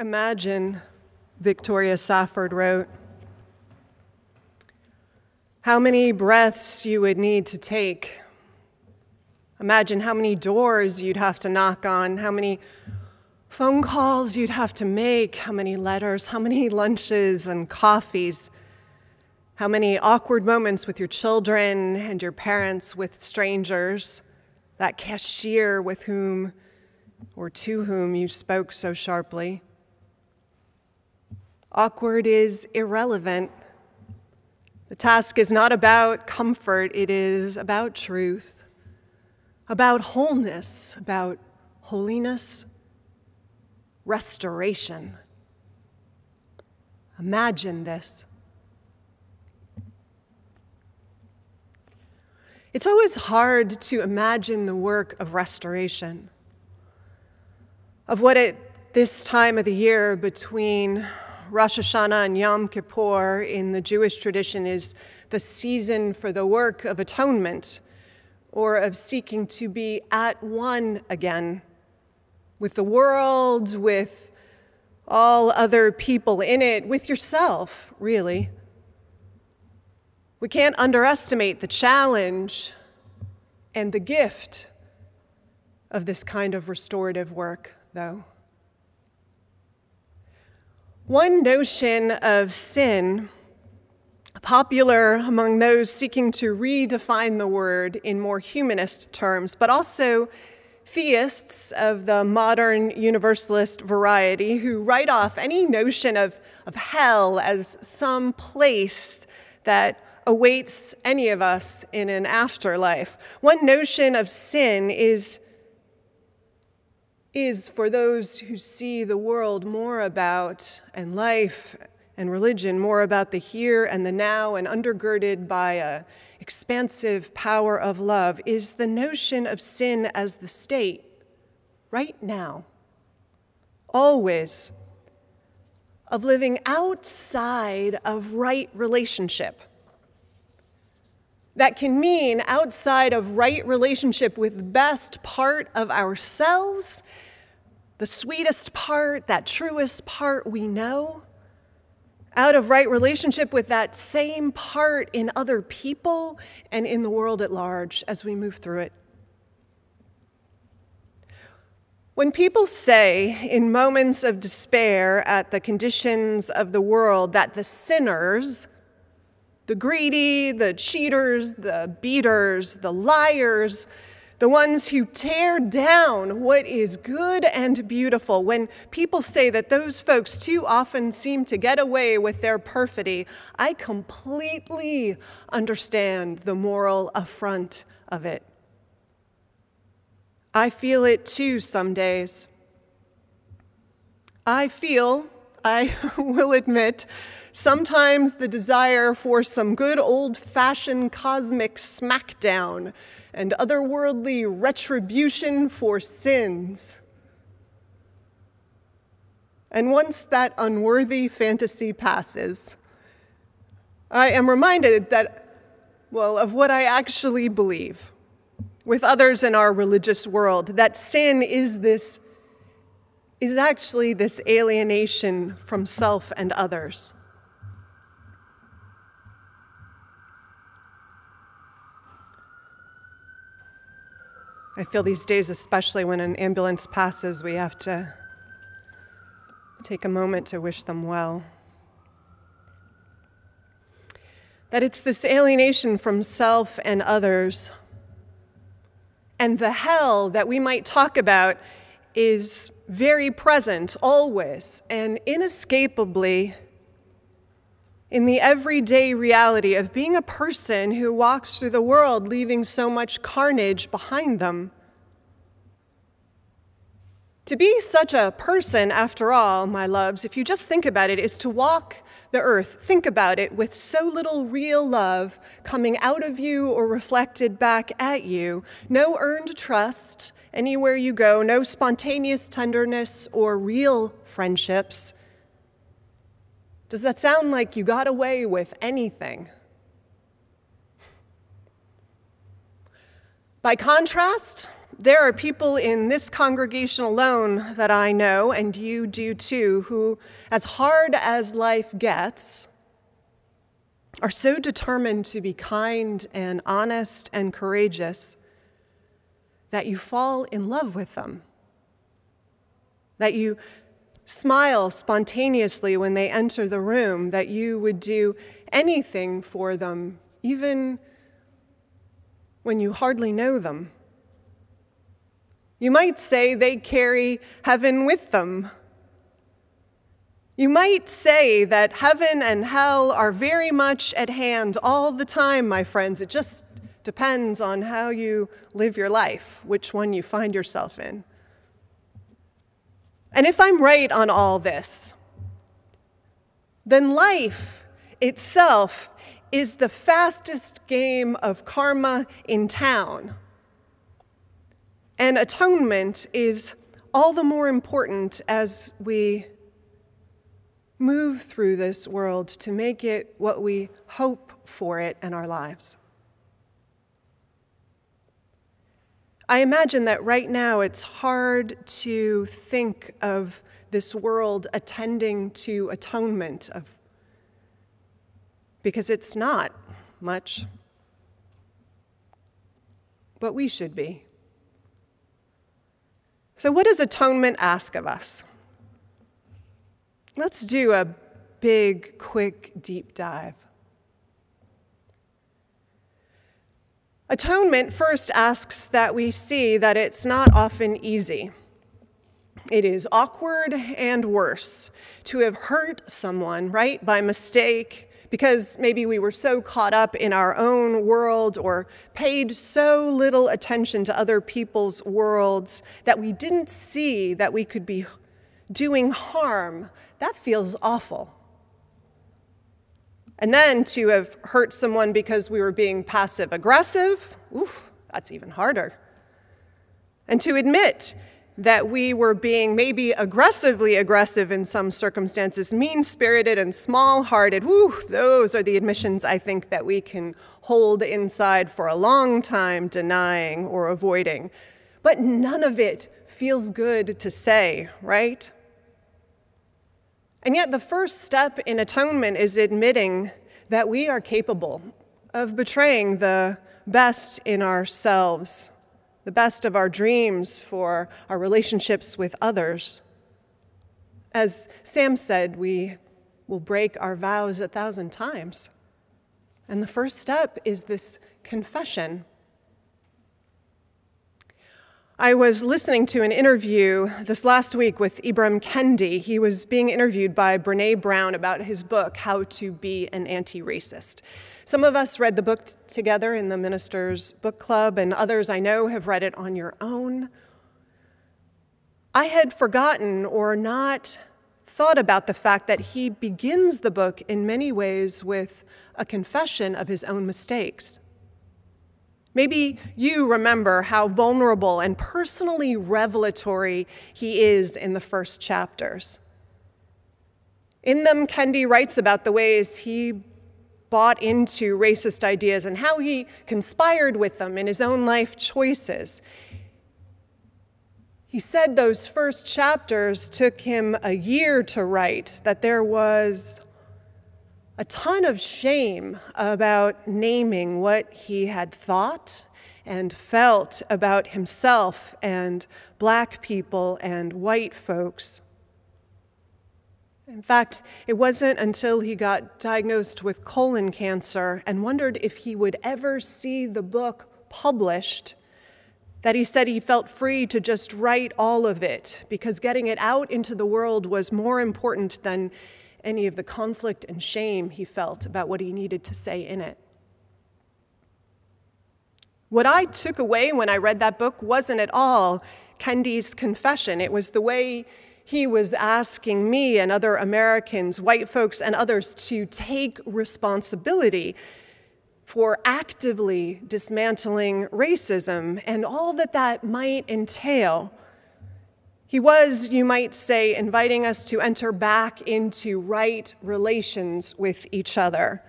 Imagine, Victoria Safford wrote, how many breaths you would need to take. Imagine how many doors you'd have to knock on, how many phone calls you'd have to make, how many letters, how many lunches and coffees, how many awkward moments with your children and your parents, with strangers, that cashier with whom or to whom you spoke so sharply. Awkward is irrelevant. The task is not about comfort, it is about truth, about wholeness, about holiness, restoration. Imagine this. It's always hard to imagine the work of restoration, of what at this time of the year between Rosh Hashanah and Yom Kippur in the Jewish tradition is the season for the work of atonement, or of seeking to be at one again with the world, with all other people in it, with yourself, really. We can't underestimate the challenge and the gift of this kind of restorative work, though. One notion of sin, popular among those seeking to redefine the word in more humanist terms, but also theists of the modern universalist variety who write off any notion of hell as some place that awaits any of us in an afterlife. One notion of sin is for those who see the world more about, and life and religion more about the here and the now, and undergirded by an expansive power of love, is the notion of sin as the state, right now, always, of living outside of right relationship. That can mean outside of right relationship with the best part of ourselves, the sweetest part, that truest part we know, out of right relationship with that same part in other people and in the world at large as we move through it. When people say in moments of despair at the conditions of the world that the sinners, the greedy, the cheaters, the beaters, the liars, the ones who tear down what is good and beautiful, when people say that those folks too often seem to get away with their perfidy, I completely understand the moral affront of it. I feel it too some days. I will admit, sometimes the desire for some good old-fashioned cosmic smackdown and otherworldly retribution for sins. And once that unworthy fantasy passes, I am reminded that, well, of what I actually believe with others in our religious world, that sin is actually this alienation from self and others. I feel these days, especially when an ambulance passes, we have to take a moment to wish them well. That it's this alienation from self and others, and the hell that we might talk about is very present always and inescapably in the everyday reality of being a person who walks through the world leaving so much carnage behind them. To be such a person, after all, my loves, if you just think about it, is to walk the earth, think about it, with so little real love coming out of you or reflected back at you, no earned trust anywhere you go, no spontaneous tenderness or real friendships. Does that sound like you got away with anything? By contrast, There are people in this congregation alone that I know, and you do too, who, as hard as life gets, are so determined to be kind and honest and courageous that you fall in love with them, that you smile spontaneously when they enter the room, that you would do anything for them, even when you hardly know them. You might say they carry heaven with them. You might say that heaven and hell are very much at hand all the time, my friends. It just depends on how you live your life, which one you find yourself in. And if I'm right on all this, then life itself is the fastest game of karma in town. And atonement is all the more important as we move through this world to make it what we hope for it in our lives. I imagine that right now it's hard to think of this world attending to atonement, because it's not much. But we should be. So what does atonement ask of us? Let's do a big, quick, deep dive. Atonement first asks that we see that it's not often easy. It is awkward and worse to have hurt someone, right, by mistake, because maybe we were so caught up in our own world or paid so little attention to other people's worlds that we didn't see that we could be doing harm. That feels awful. And then to have hurt someone because we were being passive-aggressive, oof, that's even harder. And to admit that we were being maybe aggressively aggressive in some circumstances, mean-spirited and small-hearted, woo, those are the admissions I think that we can hold inside for a long time, denying or avoiding. But none of it feels good to say, right? And yet the first step in atonement is admitting that we are capable of betraying the best in ourselves, the best of our dreams for our relationships with others. As Sam said, we will break our vows 1,000 times. And the first step is this confession. I was listening to an interview this last week with Ibram Kendi. He was being interviewed by Brené Brown about his book, How to Be an Anti-Racist. Some of us read the book together in the Minister's Book Club, and others I know have read it on your own. I had forgotten or not thought about the fact that he begins the book in many ways with a confession of his own mistakes. Maybe you remember how vulnerable and personally revelatory he is in the first chapters. In them, Kendi writes about the ways he bought into racist ideas and how he conspired with them in his own life choices. He said those first chapters took him a year to write, that there was a ton of shame about naming what he had thought and felt about himself and Black people and white folks. In fact, it wasn't until he got diagnosed with colon cancer and wondered if he would ever see the book published that he said he felt free to just write all of it, because getting it out into the world was more important than any of the conflict and shame he felt about what he needed to say in it. What I took away when I read that book wasn't at all Kendi's confession. It was the way he was asking me and other Americans, white folks and others, to take responsibility for actively dismantling racism and all that that might entail. He was, you might say, inviting us to enter back into right relations with each other,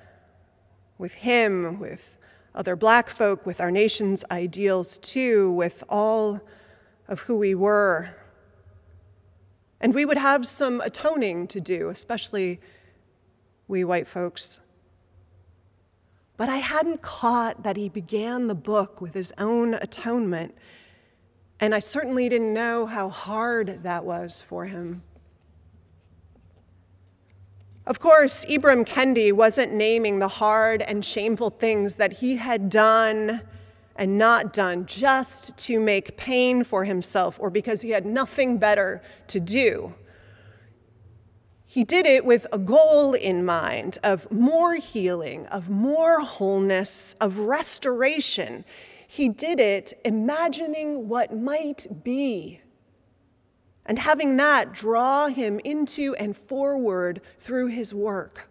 with him, with other Black folk, with our nation's ideals too, with all of who we were. And we would have some atoning to do, especially we white folks. But I hadn't caught that he began the book with his own atonement, and I certainly didn't know how hard that was for him. Of course, Ibram Kendi wasn't naming the hard and shameful things that he had done and not done just to make pain for himself or because he had nothing better to do. He did it with a goal in mind of more healing, of more wholeness, of restoration. He did it imagining what might be, and having that draw him into and forward through his work.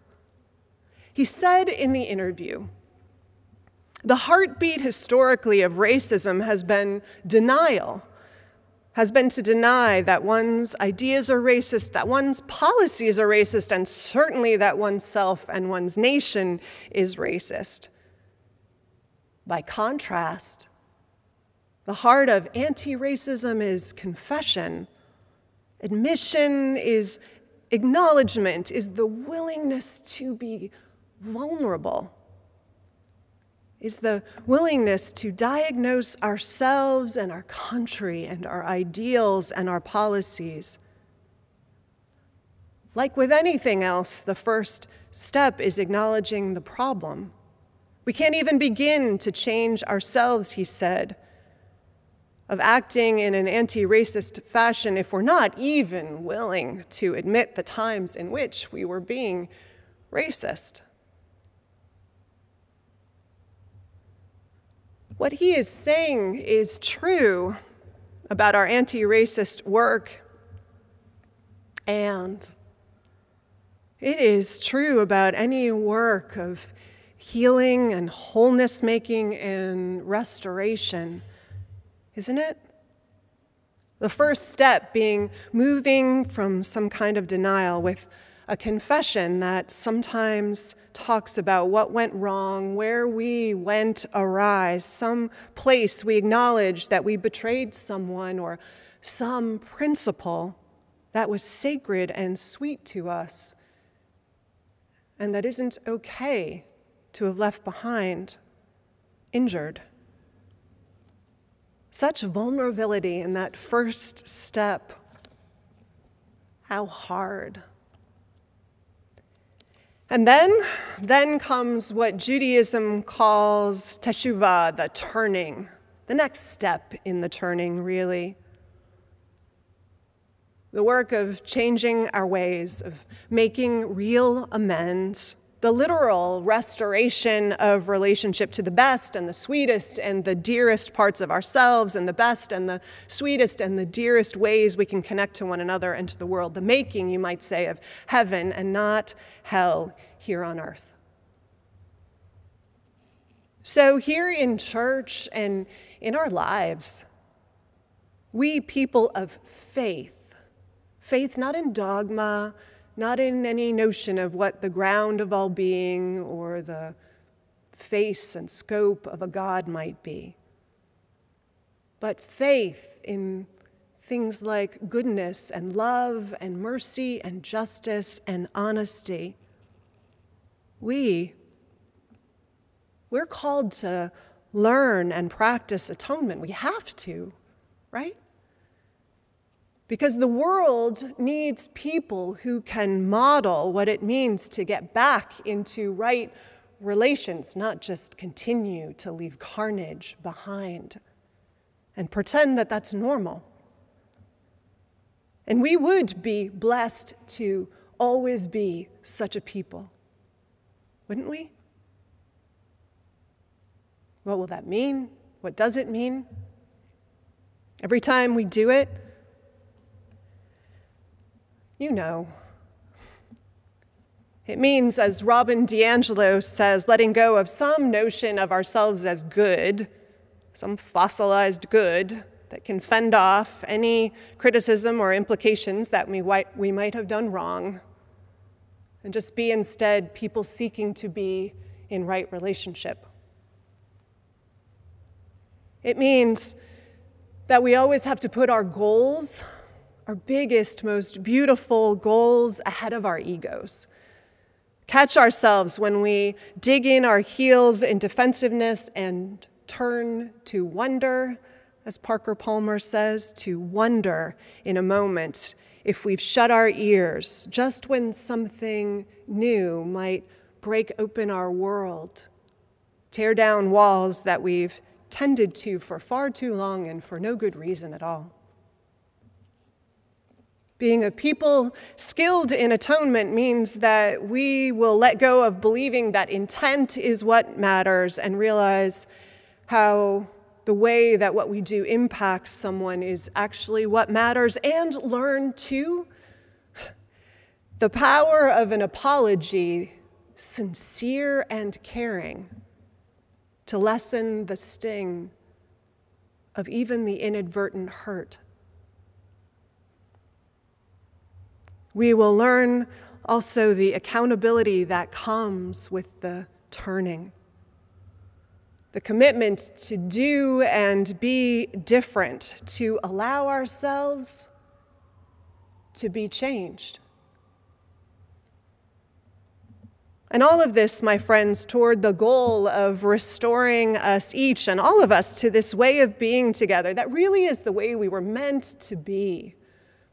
He said in the interview, "The heartbeat historically of racism has been denial, has been to deny that one's ideas are racist, that one's policies are racist, and certainly that oneself and one's nation is racist." By contrast, the heart of anti-racism is confession. Admission is acknowledgement, is the willingness to be vulnerable, is the willingness to diagnose ourselves and our country and our ideals and our policies. Like with anything else, the first step is acknowledging the problem. We can't even begin to change ourselves, he said, of acting in an anti-racist fashion if we're not even willing to admit the times in which we were being racist. What he is saying is true about our anti-racist work, and it is true about any work of healing and wholeness making and restoration. Isn't it? The first step being moving from some kind of denial with a confession that sometimes talks about what went wrong, where we went awry, some place we acknowledge that we betrayed someone or some principle that was sacred and sweet to us and that isn't okay to have left behind, injured. Such vulnerability in that first step. How hard. And then comes what Judaism calls teshuvah, the turning, the next step in the turning, really. The work of changing our ways, of making real amends, the literal restoration of relationship to the best and the sweetest and the dearest parts of ourselves, and the best and the sweetest and the dearest ways we can connect to one another and to the world. The making, you might say, of heaven and not hell here on earth. So here in church and in our lives, we people of faith, faith not in dogma, not in any notion of what the ground of all being or the face and scope of a God might be, but faith in things like goodness and love and mercy and justice and honesty. We're called to learn and practice atonement. We have to, right? Because the world needs people who can model what it means to get back into right relations, not just continue to leave carnage behind and pretend that that's normal. And we would be blessed to always be such a people, wouldn't we? What will that mean? What does it mean? Every time we do it, you know. It means, as Robin DiAngelo says, letting go of some notion of ourselves as good, some fossilized good that can fend off any criticism or implications that we might have done wrong, and just be instead people seeking to be in right relationship. It means that we always have to put our goals, our biggest, most beautiful goals, ahead of our egos. Catch ourselves when we dig in our heels in defensiveness and turn to wonder, as Parker Palmer says, to wonder in a moment if we've shut our ears just when something new might break open our world, tear down walls that we've tended to for far too long and for no good reason at all. Being a people skilled in atonement means that we will let go of believing that intent is what matters and realize how the way that what we do impacts someone is actually what matters, and learn to the power of an apology, sincere and caring, to lessen the sting of even the inadvertent hurt. We will learn also the accountability that comes with the turning, the commitment to do and be different, to allow ourselves to be changed. And all of this, my friends, toward the goal of restoring us each and all of us to this way of being together that really is the way we were meant to be,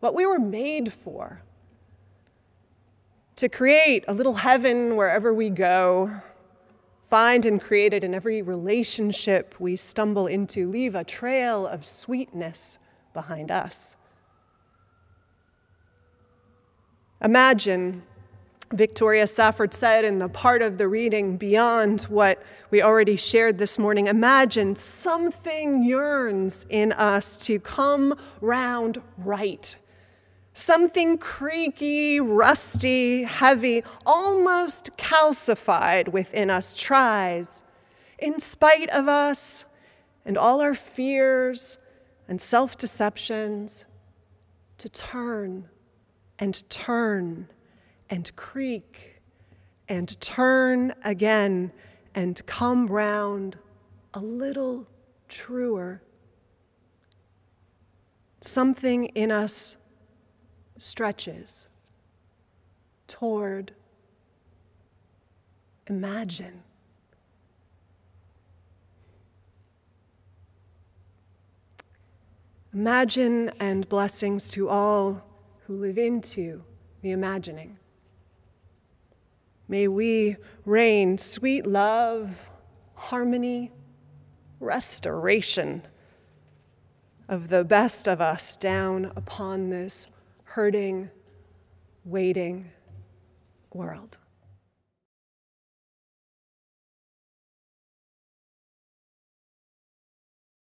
what we were made for, to create a little heaven wherever we go, find and create it in every relationship we stumble into, leave a trail of sweetness behind us. Imagine, Victoria Safford said in the part of the reading beyond what we already shared this morning, imagine something yearns in us to come round right. Something creaky, rusty, heavy, almost calcified within us tries, in spite of us and all our fears and self-deceptions, to turn and turn and creak, and turn again, and come round a little truer. Something in us stretches toward imagine. Imagine, and blessings to all who live into the imagining. May we rain sweet love, harmony, restoration of the best of us down upon this hurting, waiting world.